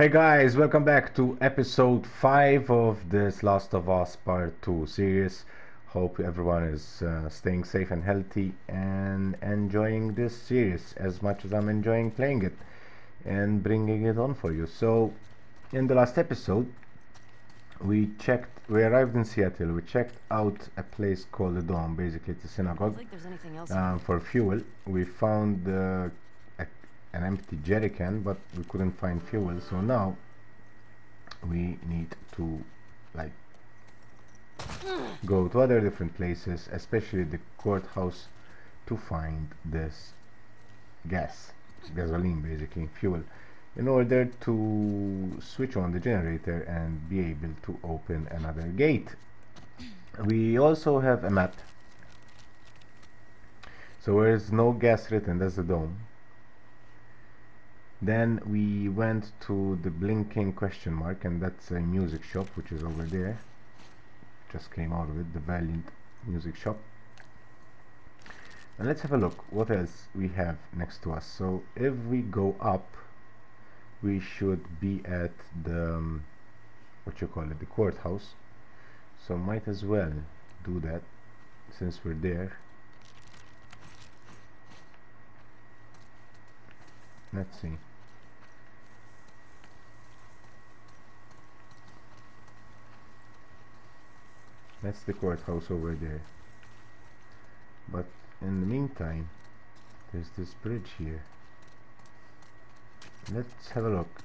Hey guys, welcome back to episode 5 of this Last of Us Part 2 series. Hope everyone is staying safe and healthy and enjoying this series as much as I'm enjoying playing it and bringing it on for you. So, in the last episode, we arrived in Seattle. We checked out a place called the Dome, basically it's a synagogue, for fuel. We found an empty jerry can, but we couldn't find fuel, so now we need to like go to other different places, especially the courthouse, to find this gasoline, basically fuel, in order to switch on the generator and be able to open another gate. We also have a map, so where is no gas written, that's the Dome. Then we went to the blinking question mark, and that's a music shop which is over there. Just came out of it, the Valiant music shop. And let's have a look what else we have next to us. So if we go up, we should be at the the courthouse, so might as well do that since we're there. Let's see. That's the courthouse over there. But in the meantime, there's this bridge here. Let's have a look.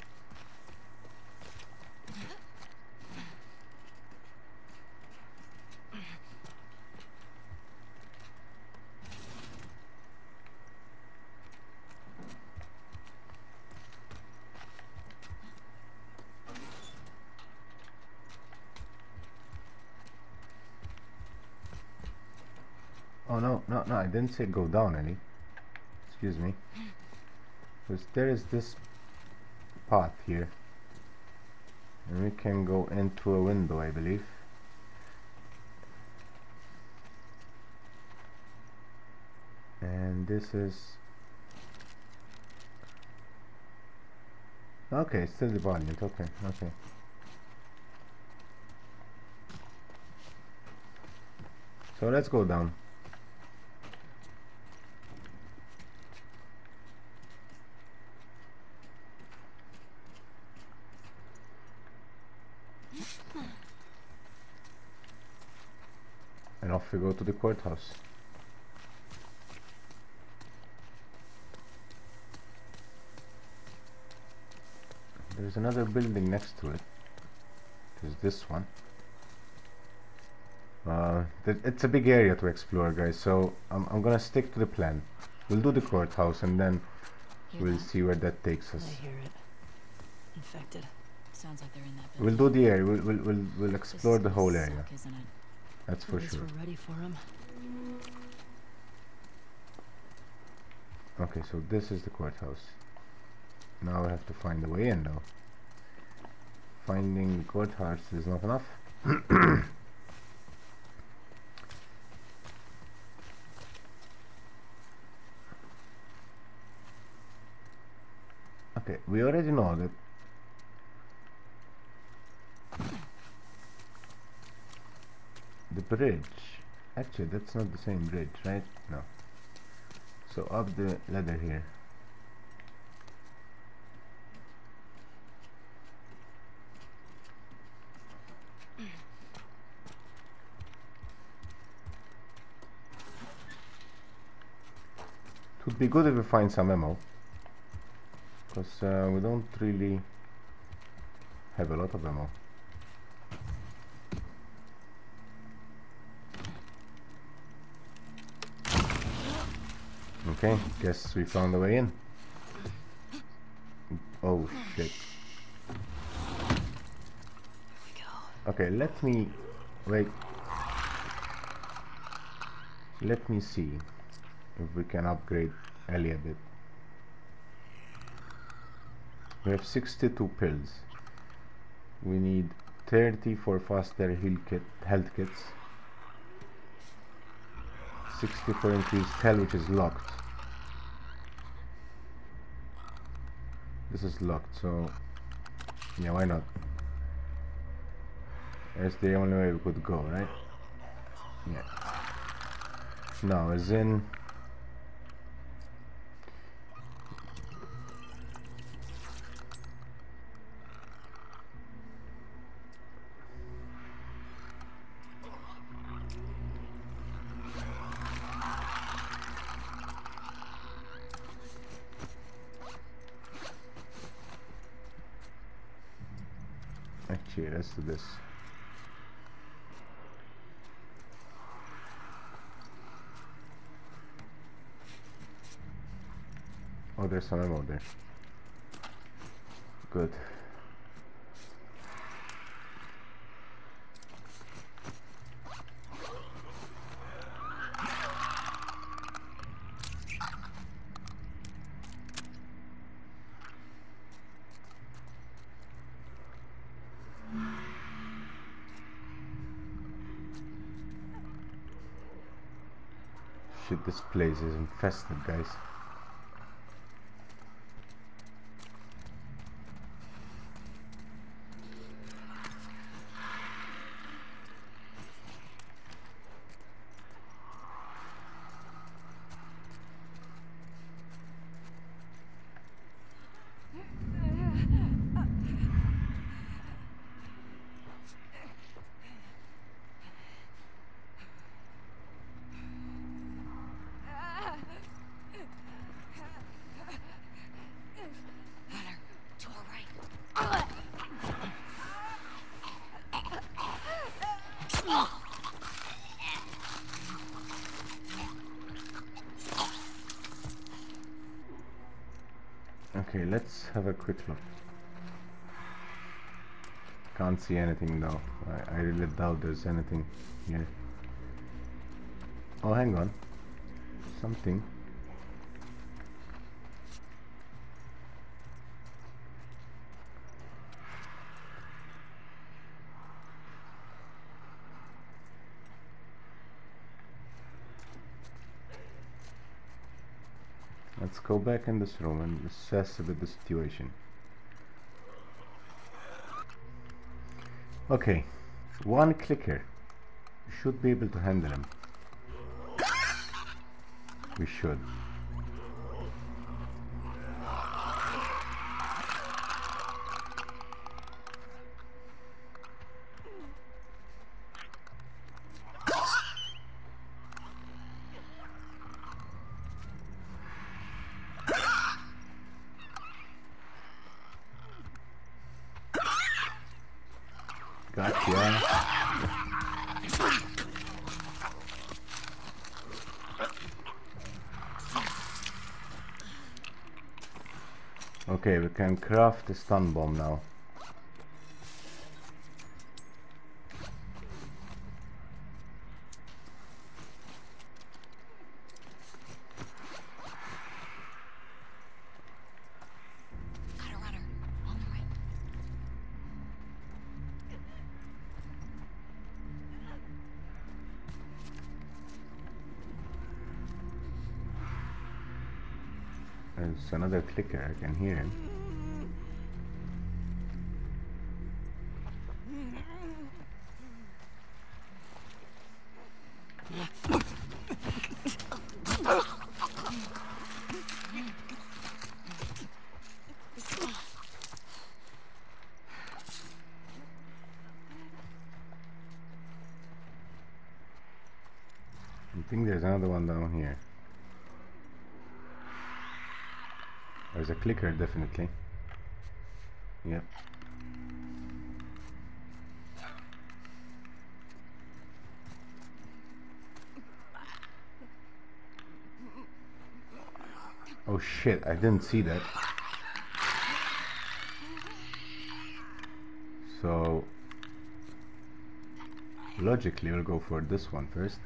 Oh no, I didn't say go down, Ellie. Excuse me. Because there is this path here, and we can go into a window, I believe. And this is... okay, still the Valiant, okay. So let's go down. And off we go to the courthouse. There's another building next to it. There's this one. It's a big area to explore, guys, so I'm gonna stick to the plan. We'll do the courthouse and then we'll see where that takes us. I hear it. Infected. Sounds like they're in that building. We'll do the area. We'll explore the whole area. Isn't it? That's for sure. We're ready for him. Okay, so this is the courthouse. Now I have to find a way in though. Finding the courthouse is not enough. Okay, we already know that. The bridge, actually that's not the same bridge, right? No. So up the ladder here. It would be good if we find some ammo, because we don't really have a lot of ammo. Okay, guess we found a way in. Oh shit. Okay, let me see if we can upgrade Ellie a bit. We have 62 pills. We need 30 for faster health kits, 60 for increased health, which is locked. This is locked, so Yeah, why not? That's the only way we could go, right? Yeah. No, as in... Actually, let's do this. Oh, there's some ammo there. Good. Shit, this place is infested, guys. Okay, let's have a quick look. Can't see anything now. I really doubt there's anything here. Oh, hang on. Something. Let's go back in this room and assess a bit the situation. Okay, one clicker. We should be able to handle him. We should. Okay, we can craft a stun bomb now. There's another clicker, I can hear him. I think there's another one down here. There's a clicker, definitely. Yep. Oh shit, I didn't see that. So... logically, we'll go for this one first.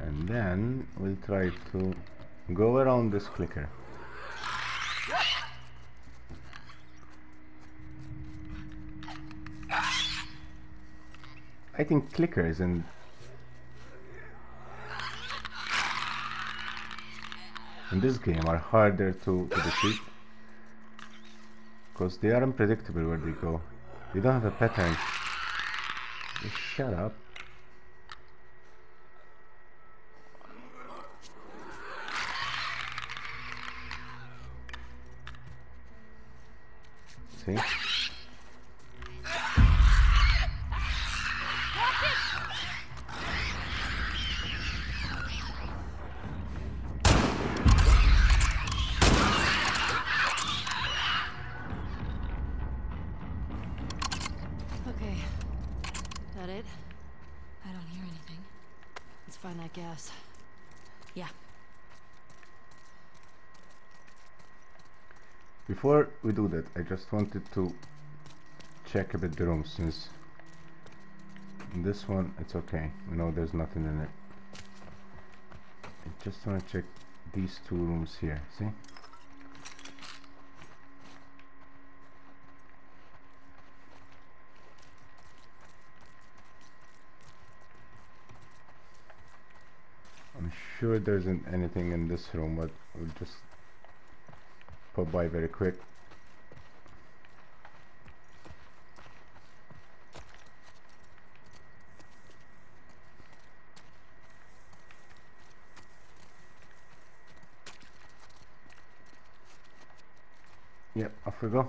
And then we'll try to go around this clicker. hitting clickers and... in this game are harder to defeat, because they are unpredictable where they go. They don't have a pattern. Just shut up. See? Before we do that, I just wanted to check a bit the room, since in this one it's okay, we know there's nothing in it. I just want to check these two rooms here, see? I'm sure there isn't anything in this room, but we'll just pop by very quick. Yep, off we go.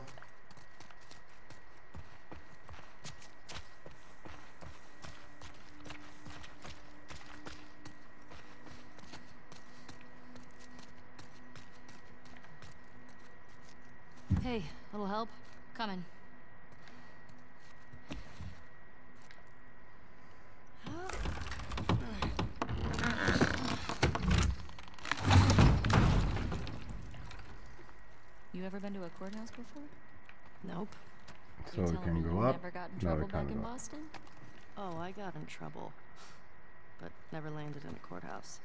Hey, little help? Coming. You ever been to a courthouse before? Nope. So we can go up. Never got in trouble back in Boston? Oh, I got in trouble, but never landed in a courthouse.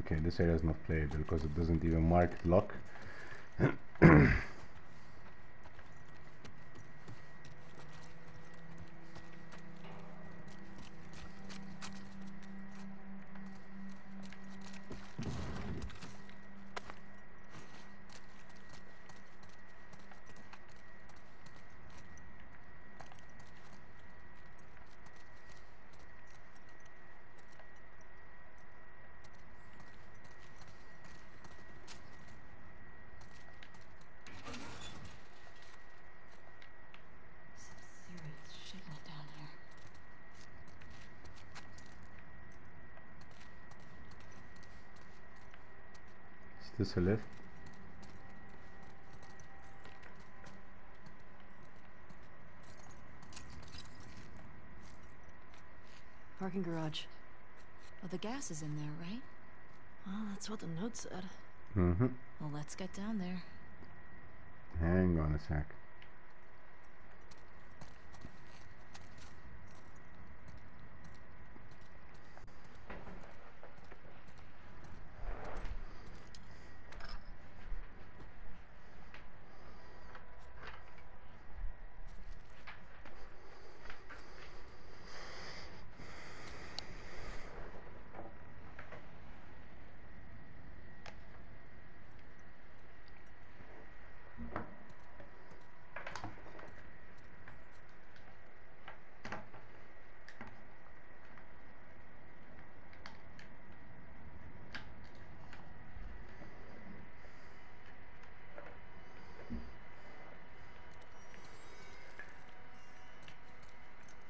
Okay, this area is not playable because it doesn't even mark lock. Is this a lift? Parking garage. Well, the gas is in there, right? Well, that's what the note said. Mm-hmm. Well, let's get down there. Hang on a sec.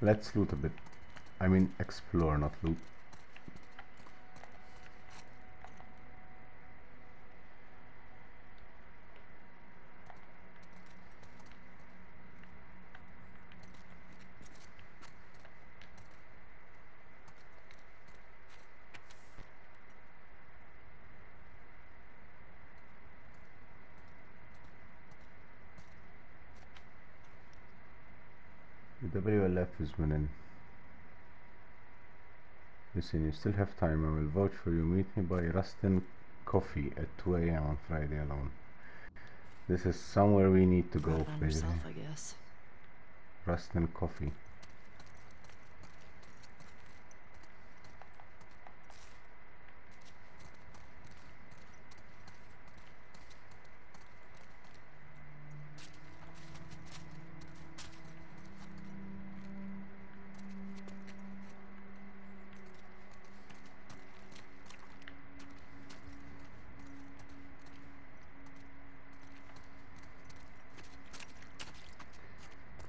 Let's loot a bit. I mean explore, not loot. Winning. Listen, you still have time. I will vouch for you. Meet me by Rustin Coffee at 2 a.m. on Friday alone. This is somewhere we need to go. I guess. Rustin Coffee.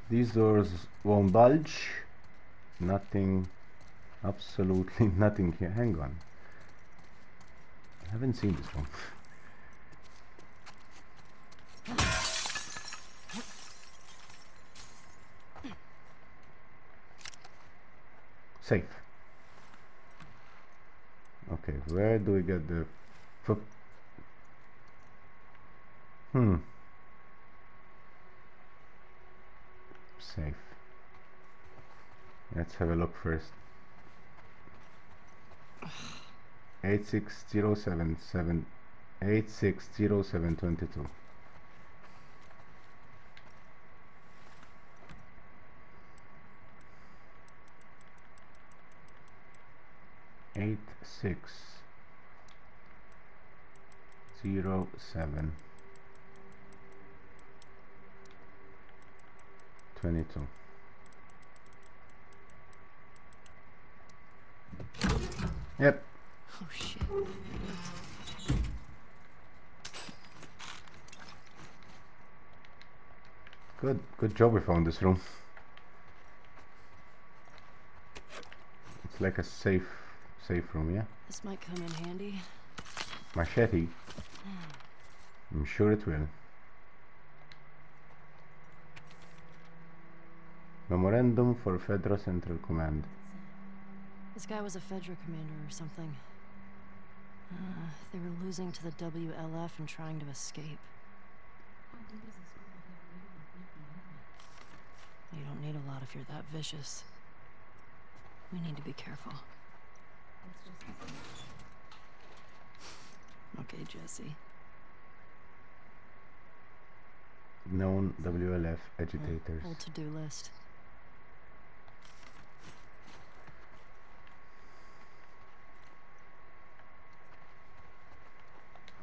These doors won't bulge. Nothing, absolutely nothing here. Hang on, I haven't seen this one. Safe. Okay, where do we get the fuck? Safe. Let's have a look first. 860772. Eight six zero seven seven eight six zero seven 22. Yep. Oh shit. Good job we found this room. It's like a safe room, yeah? This might come in handy. Machete. I'm sure it will. Memorandum for Fedra Central Command. This guy was a Fedra commander or something. They were losing to the WLF and trying to escape. You don't need a lot if you're that vicious. We need to be careful. Okay, Jesse. Known WLF agitators. Old to-do list.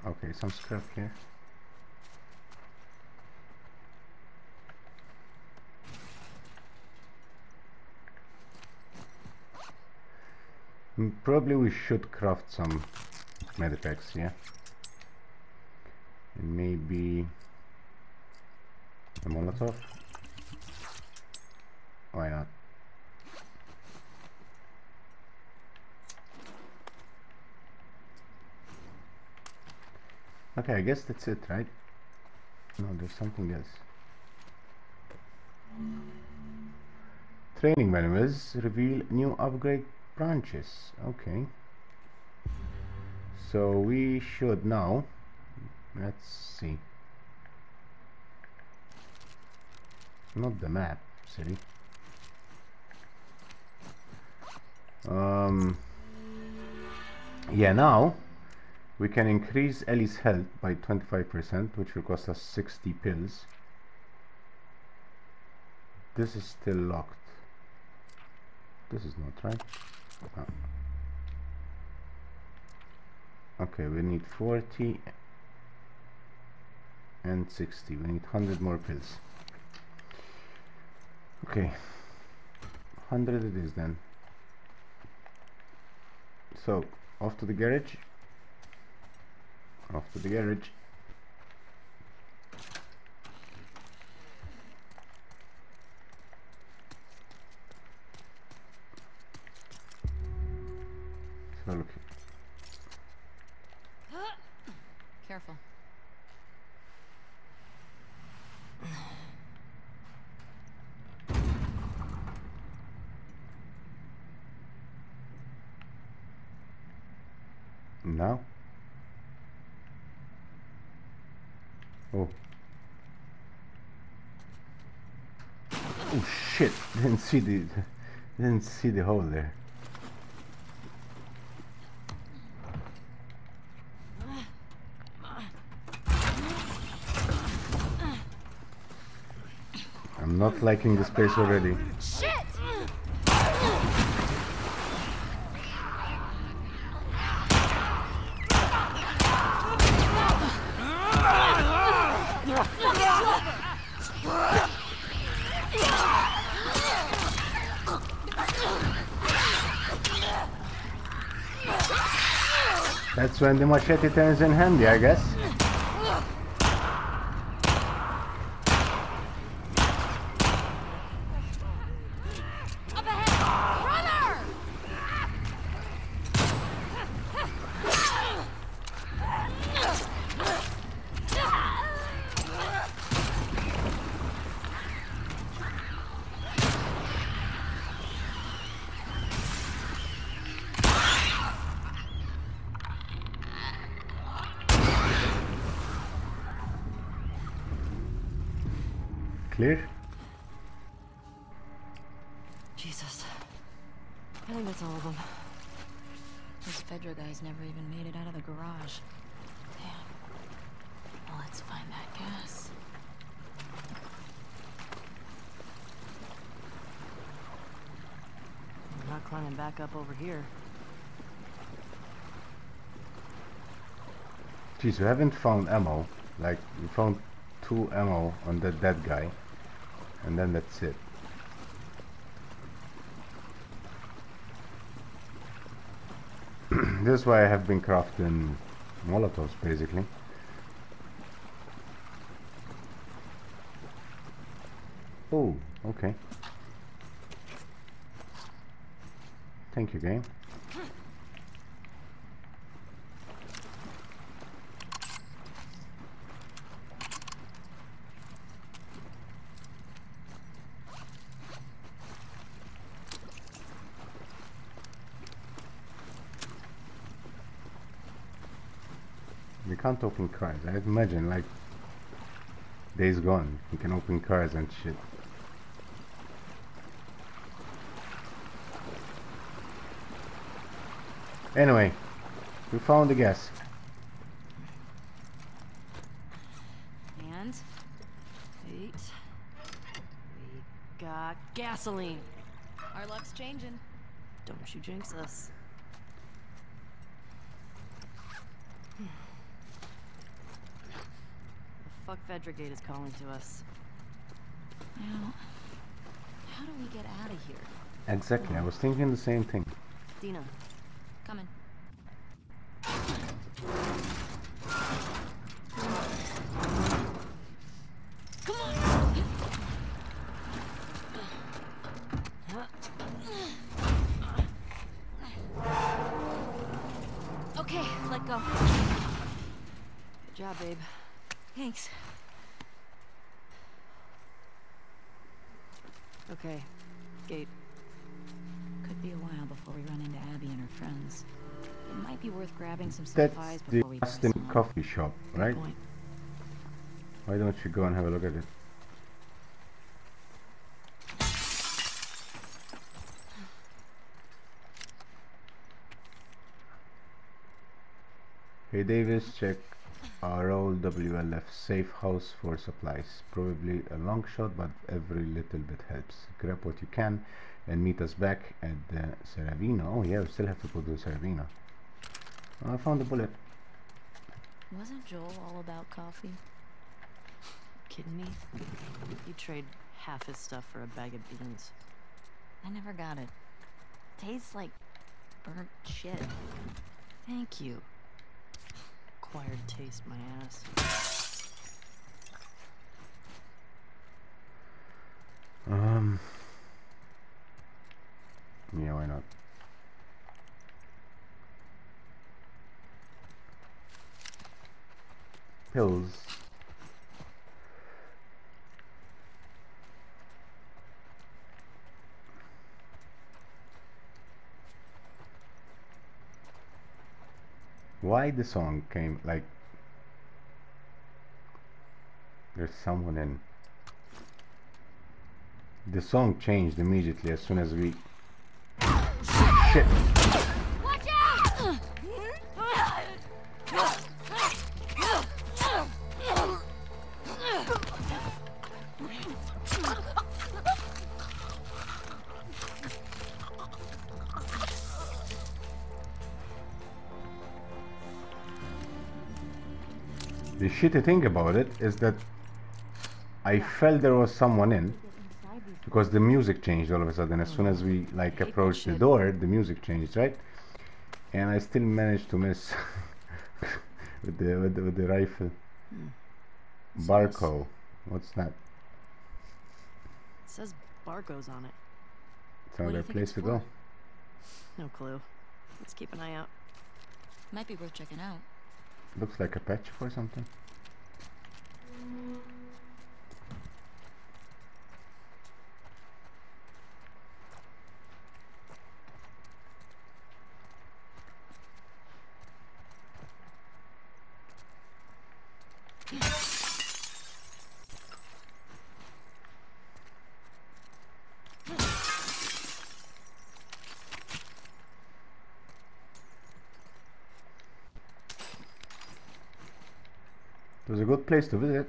Okay, some scrap here. Probably we should craft some medipacks, yeah? And maybe a Molotov? Why not? Okay, I guess that's it, right? No, there's something else. Training manuals reveal new upgrade branches. Okay. So we should now... Let's see. Not the map, silly. Yeah, now... We can increase Ellie's health by 25%, which will cost us 60 pills. This is still locked. This is not right. Okay, we need 40 and 60. We need 100 more pills. Okay, 100 it is then. So, off to the garage. Off to the garage. So look. Careful. No. Oh. Oh shit! Didn't see the hole there. I'm I'm not liking this place already. Shit! That's when the machete turns in handy, I guess. Jesus. I think that's all of them. Those Fedra guys never even made it out of the garage. Damn. Well, let's find that gas. I'm not climbing back up over here. Jeez, we haven't found ammo. Like, we found 2 ammo on that dead guy. And then that's it. This is why I have been crafting Molotovs, basically. Oh, okay. Thank you, game. Can't open cars. I imagine like Days Gone, you can open cars and shit. Anyway, we found the gas. And wait, we got gasoline. Our luck's changing. Don't you jinx us. Fuck, Fedra Gate is calling to us. Now, how do we get out of here? Exactly, I was thinking the same thing. Dina, coming. Come on! Okay, let go. Good job, babe. Thanks. Okay, Gate. Could be a while before we run into Abby and her friends. It might be worth grabbing some supplies before we go. That's the Rustin Coffee shop, right? Why don't you go and have a look at it? Hey Davis, check ROWLF safe house for supplies. Probably a long shot, but every little bit helps. Grab what you can and meet us back at the Serevino. Oh yeah, we still have to go to the Serevino. Oh, I found a bullet. Wasn't Joel all about coffee? Kidding me? You trade half his stuff for a bag of beans. I never got it. Tastes like burnt shit. Thank you. Acquired taste, my ass. Yeah, why not? Pills. Why the song came like there's someone in. The song changed immediately as soon as we shit. Watch out! The shitty thing about it is that I felt there was someone in, because the music changed all of a sudden. As soon as we like approached the door, the music changed, right? And I still managed to miss with the rifle. Barko, what's that? It says Barko's on it. It's another place to go. No clue. Let's keep an eye out. Might be worth checking out. Looks like a patch for something. It was a good place to visit.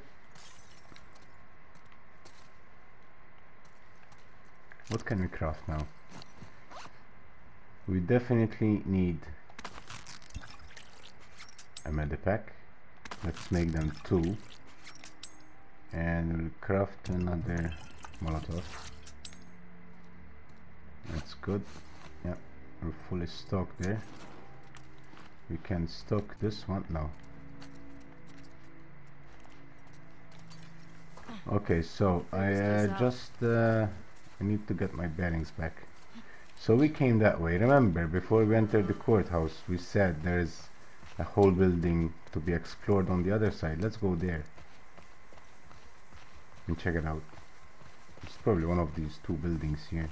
What can we craft now? We definitely need a medipack. Let's make them two. And we'll craft another Molotov. That's good. Yeah, we're fully stocked there. We can stock this one now. Okay, so I need to get my bearings back. So we came that way. Remember, before we entered the courthouse, we said there is a whole building to be explored on the other side. Let's go there and check it out. It's probably one of these two buildings here.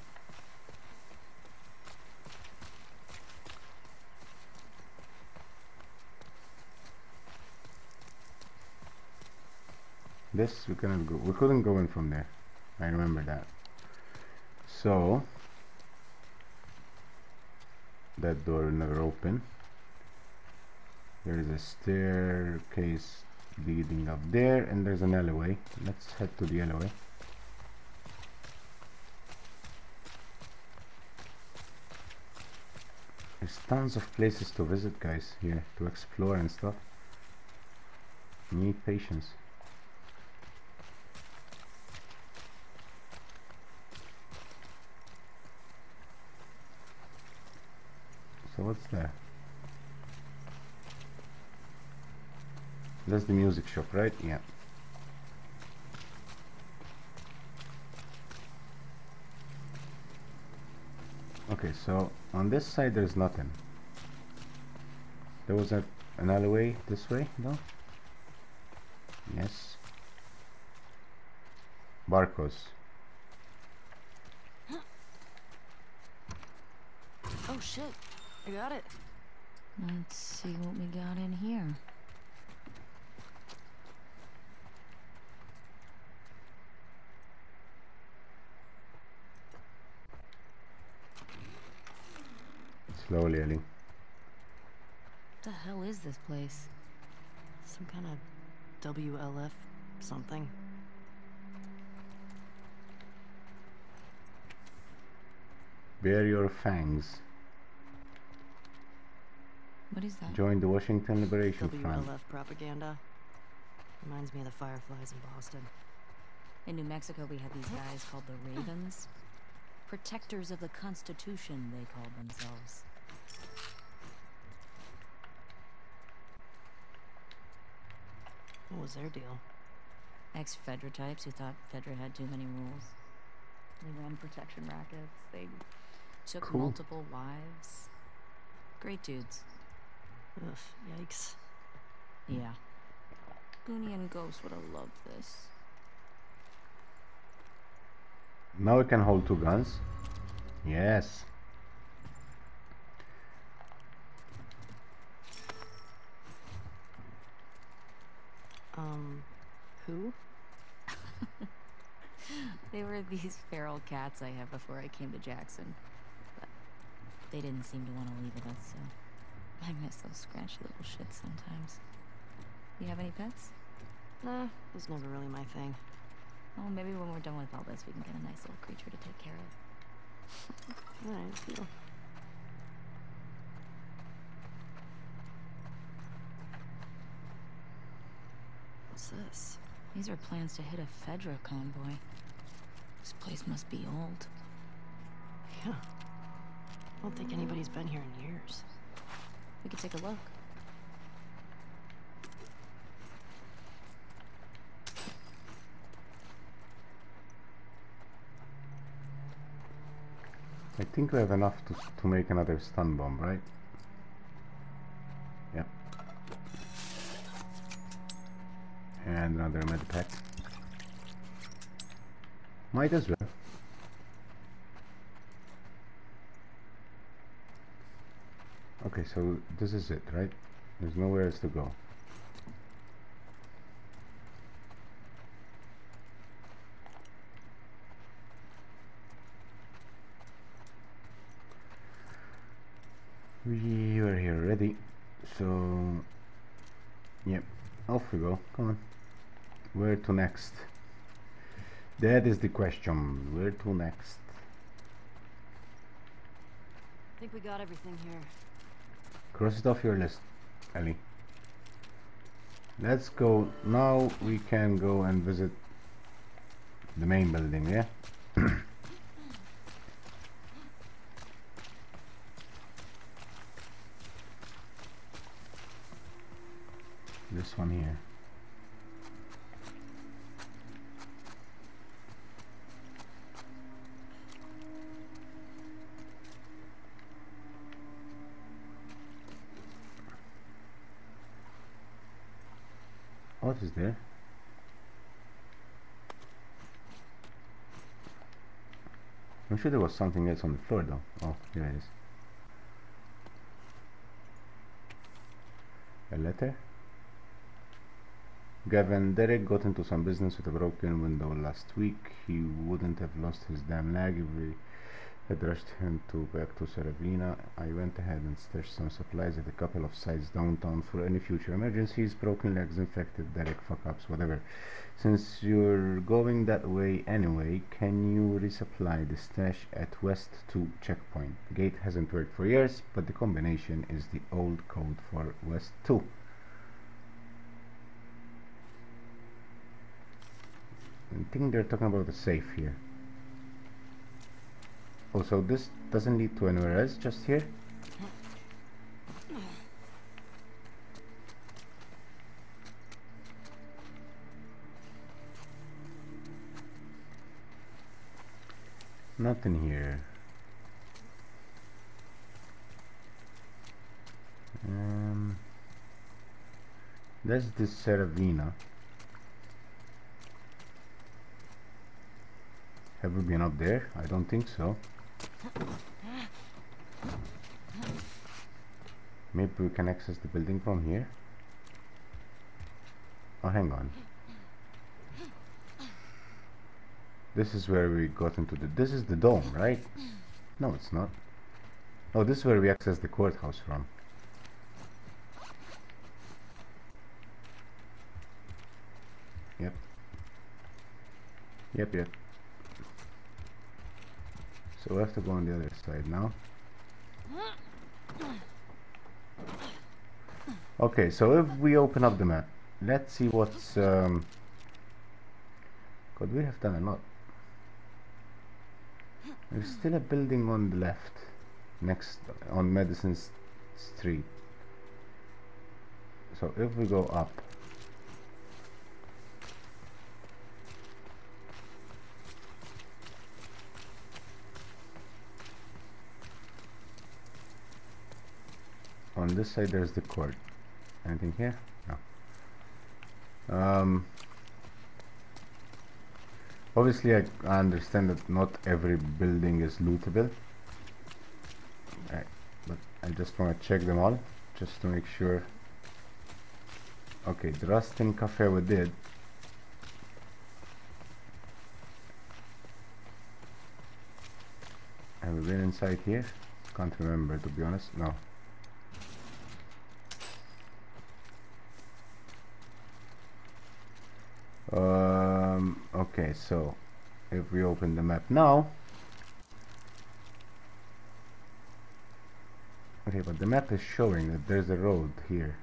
This we couldn't go. We couldn't go in from there. I remember that. So that door will never open. There is a staircase leading up there, and there's an alleyway. Let's head to the alleyway. There's tons of places to visit, guys, here to explore and stuff. Need patience. So what's there? That's the music shop, right? Yeah. Okay, so on this side there's nothing. There was an alleyway this way, no? Yes. Barkos. Oh shit. I got it. Let's see what we got in here. Slowly, Ellie. What the hell is this place? Some kind of WLF something. Bear your fangs. What is that? Join the Washington Liberation Front. WLF propaganda. Reminds me of the Fireflies in Boston. In New Mexico, we had these guys called the Ravens. Protectors of the Constitution, they called themselves. What was their deal? Ex-Fedra types who thought Fedra had too many rules. They ran protection rackets. They took multiple wives. Great dudes. Ugh, yikes. Yeah. Goonie and Ghost would have loved this. Now we can hold two guns. Yes. Who? They were these feral cats I had before I came to Jackson. But they didn't seem to want to leave with us, so... I miss those scratchy little shits sometimes. You have any pets? Nah, it was never really my thing. Oh, maybe when we're done with all this, we can get a nice little creature to take care of. Alright, cool. What's this? These are plans to hit a Fedra convoy. This place must be old. Yeah. I don't think anybody's been here in years. We could take a look. I think we have enough to make another stun bomb, right? Yep. And another med pack. Might as well. Okay, so this is it, right? There's nowhere else to go. We are here already, so yep, off we go. Come on, where to next? That is the question. Where to next? I think we got everything here. Cross it off your list, Ellie. Let's go now. We can go and visit the main building. Yeah. This one here. What is there? I'm sure there was something else on the floor though. Oh, here it is. A letter? Gavin, Derek got into some business with a broken window last week. He wouldn't have lost his damn leg if we had rushed him back to Serevino. I went ahead and stashed some supplies at a couple of sites downtown for any future emergencies, broken legs, infected, Derek fuck-ups, whatever. Since you're going that way anyway, can you resupply the stash at West 2 checkpoint? The gate hasn't worked for years, but the combination is the old code for West 2. I think they're talking about the safe here. Also, this doesn't lead to anywhere else, just here. Nothing here. There's this Serevino. Have we been up there? I don't think so. Maybe we can access the building from here. Oh, hang on. This is where we got into the... This is the dome, right? No, it's not. Oh, this is where we access the courthouse from. Yep. Yep, yep. So we have to go on the other side now. Okay, so if we open up the map, let's see what's... God, we have done a lot. There's still a building on the left, next on Madison Street. So if we go up... On this side there's the court. Anything here? No. Obviously I understand that not every building is lootable. But I just want to check them all just to make sure. Okay, the Rustin Cafe we did. Have we been inside here? Can't remember, to be honest. No. Okay, so if we open the map now, okay, but the map is showing that there's a road here,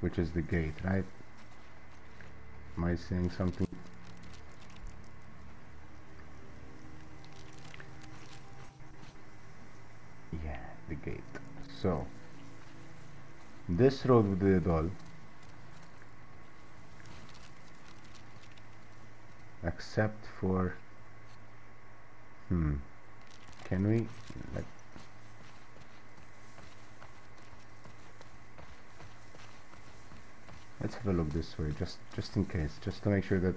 which is the gate, right? Am I saying something? Yeah, the gate. So this road with the doll. Except for can we like let's have a look this way, just in case, just to make sure that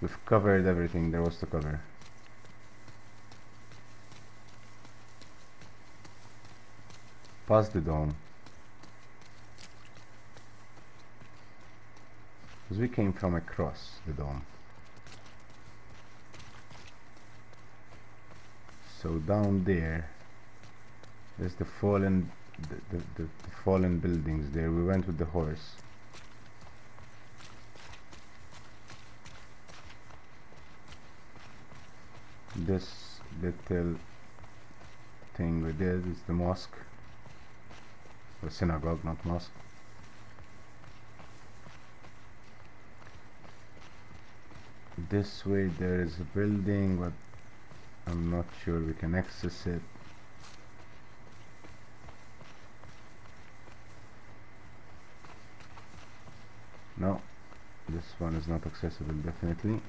we've covered everything there was to cover. Past the dome, because we came from across the dome. So down there, there's the fallen, the fallen buildings. There, we went with the horse. This little thing we did is the mosque, or synagogue, not mosque. This way there is a building, but I'm not sure we can access it. No, this one is not accessible, definitely.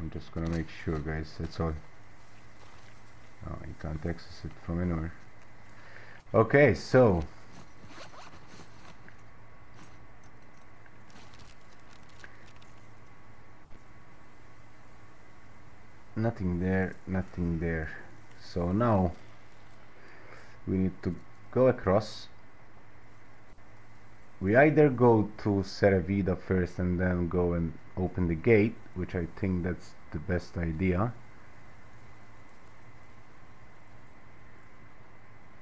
I'm just gonna make sure, guys, that's all. No, you can't access it from anywhere. Okay, so nothing there, nothing there. So now we need to go across. We either go to Serevino first and then go and open the gate, which I think that's the best idea.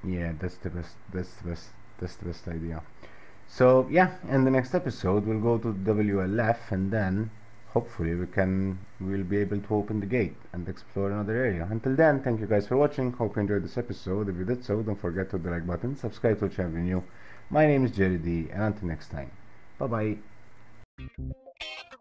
Yeah, that's the best idea. So yeah, in the next episode we'll go to WLF and then hopefully we'll be able to open the gate and explore another area. Until then, thank you guys for watching. Hope you enjoyed this episode. If you did so, don't forget to hit the like button, subscribe to the channel if you're new. My name is Jerry D, and until next time, bye bye.